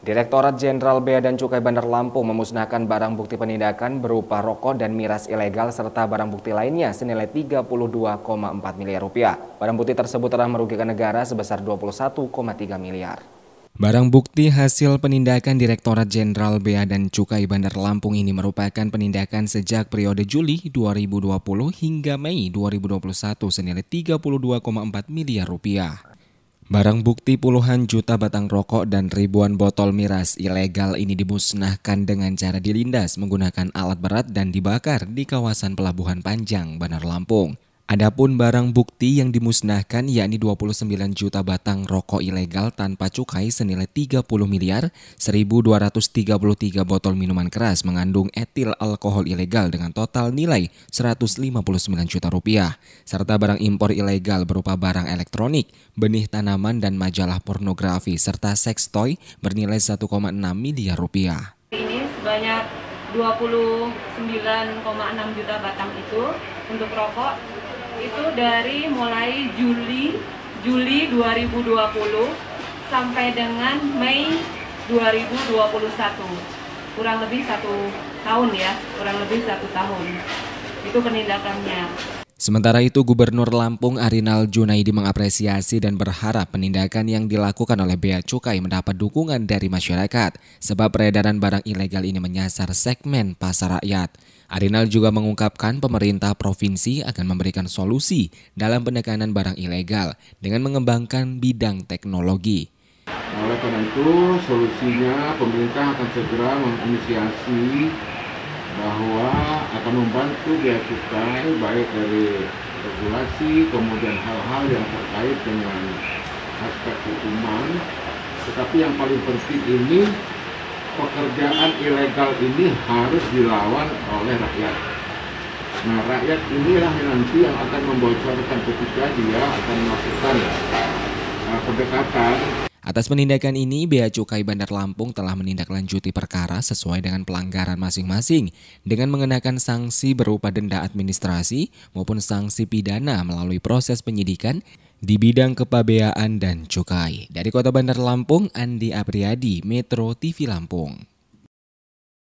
Direktorat Jenderal Bea dan Cukai Bandar Lampung memusnahkan barang bukti penindakan berupa rokok dan miras ilegal serta barang bukti lainnya senilai Rp32,4 miliar. Barang bukti tersebut telah merugikan negara sebesar Rp21,3 miliar. Barang bukti hasil penindakan Direktorat Jenderal Bea dan Cukai Bandar Lampung ini merupakan penindakan sejak periode Juli 2020 hingga Mei 2021 senilai Rp32,4 miliar. Barang bukti puluhan juta batang rokok dan ribuan botol miras ilegal ini dimusnahkan dengan cara dilindas menggunakan alat berat dan dibakar di kawasan Pelabuhan Panjang, Bandar Lampung. Adapun barang bukti yang dimusnahkan yakni 29 juta batang rokok ilegal tanpa cukai senilai Rp30 miliar, 1.233 botol minuman keras mengandung etil alkohol ilegal dengan total nilai Rp159 juta, serta barang impor ilegal berupa barang elektronik, benih tanaman dan majalah pornografi serta seks toy bernilai Rp1,6 miliar. Ini sebanyak 29,6 juta batang itu untuk rokok. Itu dari mulai Juli 2020 sampai dengan Mei 2021, kurang lebih 1 tahun ya, kurang lebih 1 tahun itu penindakannya. Sementara itu, Gubernur Lampung Arinal Junaidi mengapresiasi dan berharap penindakan yang dilakukan oleh Bea Cukai mendapat dukungan dari masyarakat sebab peredaran barang ilegal ini menyasar segmen pasar rakyat. Arinal juga mengungkapkan pemerintah provinsi akan memberikan solusi dalam penekanan barang ilegal dengan mengembangkan bidang teknologi. Oleh karena itu, solusinya pemerintah akan segera menginisiasi bahwa akan membantu Bea Cukai baik dari regulasi kemudian hal-hal yang terkait dengan aspek hukuman, tetapi yang paling penting ini pekerjaan ilegal ini harus dilawan oleh rakyat. Nah, rakyat inilah nanti yang akan membocorkan ketika dia akan melakukan pendekatan. Atas penindakan ini, Bea Cukai Bandar Lampung telah menindaklanjuti perkara sesuai dengan pelanggaran masing-masing dengan mengenakan sanksi berupa denda administrasi maupun sanksi pidana melalui proses penyidikan di bidang kepabeaan dan cukai. Dari Kota Bandar Lampung, Andi Apriyadi, Metro TV Lampung.